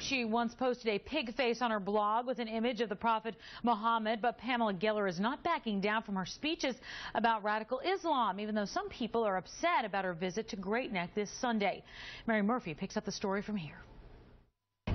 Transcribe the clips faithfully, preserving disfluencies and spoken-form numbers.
She once posted a pig face on her blog with an image of the Prophet Muhammad, but Pamela Geller is not backing down from her speeches about radical Islam, even though some people are upset about her visit to Great Neck this Sunday. Mary Murphy picks up the story from here.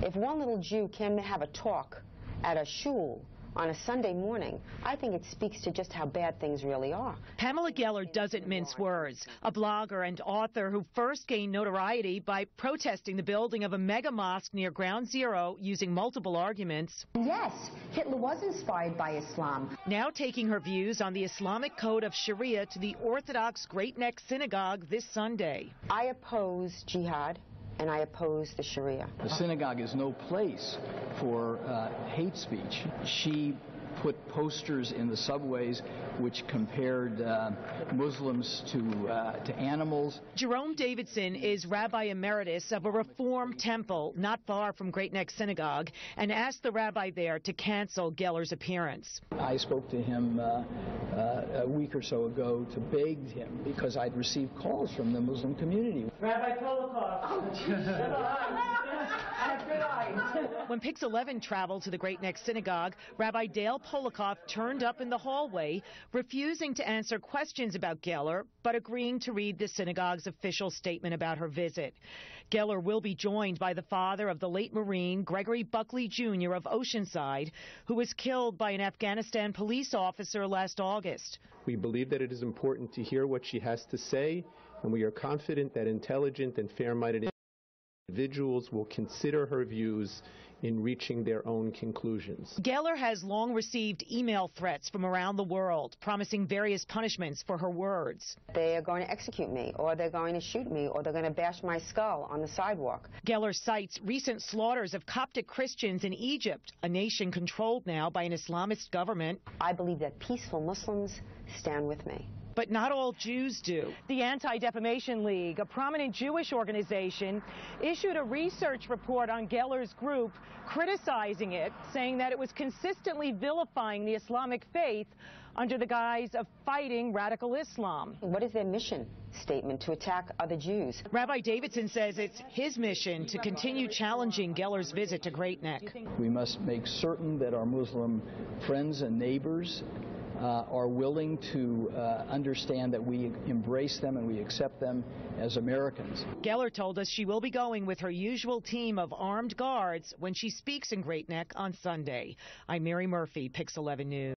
If one little Jew came to have a talk at a shul on a Sunday morning, I think it speaks to just how bad things really are. Pamela Geller doesn't mince words. A blogger and author who first gained notoriety by protesting the building of a mega mosque near Ground Zero using multiple arguments. Yes, Hitler was inspired by Islam. Now taking her views on the Islamic code of Sharia to the Orthodox Great Neck Synagogue this Sunday. I oppose jihad, and I oppose the Sharia. The synagogue is no place for uh, hate speech. She put posters in the subways which compared uh, Muslims to, uh, to animals. Jerome Davidson is Rabbi Emeritus of a Reform temple not far from Great Neck Synagogue and asked the rabbi there to cancel Geller's appearance. I spoke to him uh, uh, a week or so ago to beg him because I'd received calls from the Muslim community. Rabbi Polakoff. Oh, when PIX eleven traveled to the Great Neck Synagogue, Rabbi Dale Polakoff turned up in the hallway, refusing to answer questions about Geller, but agreeing to read the synagogue's official statement about her visit. Geller will be joined by the father of the late Marine, Gregory Buckley Junior of Oceanside, who was killed by an Afghanistan police officer last August. We believe that it is important to hear what she has to say, and we are confident that intelligent and fair-minded individuals will consider her views in reaching their own conclusions. Geller has long received email threats from around the world promising various punishments for her words. They are going to execute me, or they're going to shoot me, or they're going to bash my skull on the sidewalk. Geller cites recent slaughters of Coptic Christians in Egypt, a nation controlled now by an Islamist government. I believe that peaceful Muslims stand with me. But not all Jews do. The Anti-Defamation League, a prominent Jewish organization, issued a research report on Geller's group, criticizing it, saying that it was consistently vilifying the Islamic faith under the guise of fighting radical Islam. What is their mission statement? To attack other Jews. Rabbi Davidson says it's his mission to continue challenging Geller's visit to Great Neck. We must make certain that our Muslim friends and neighbors Uh, are willing to uh, understand that we embrace them and we accept them as Americans. Geller told us she will be going with her usual team of armed guards when she speaks in Great Neck on Sunday. I'm Mary Murphy, PIX eleven News.